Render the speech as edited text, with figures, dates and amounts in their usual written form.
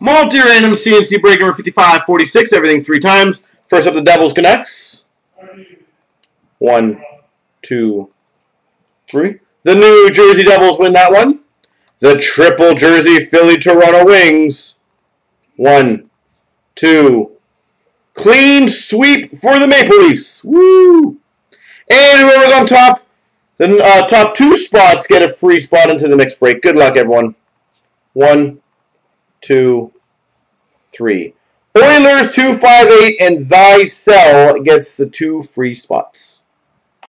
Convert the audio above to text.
Multi-random CNC break number 5546. Everything three times. First up, the Devils Canucks. 1, 2, 3. The New Jersey Devils win that one. The triple jersey Philly Toronto Wings. 1, 2. Clean sweep for the Maple Leafs. Woo! And whoever's on top, the top two spots get a free spot into the next break. Good luck, everyone. 1, 2, 3. Oilers 258 and Thycel gets the two free spots.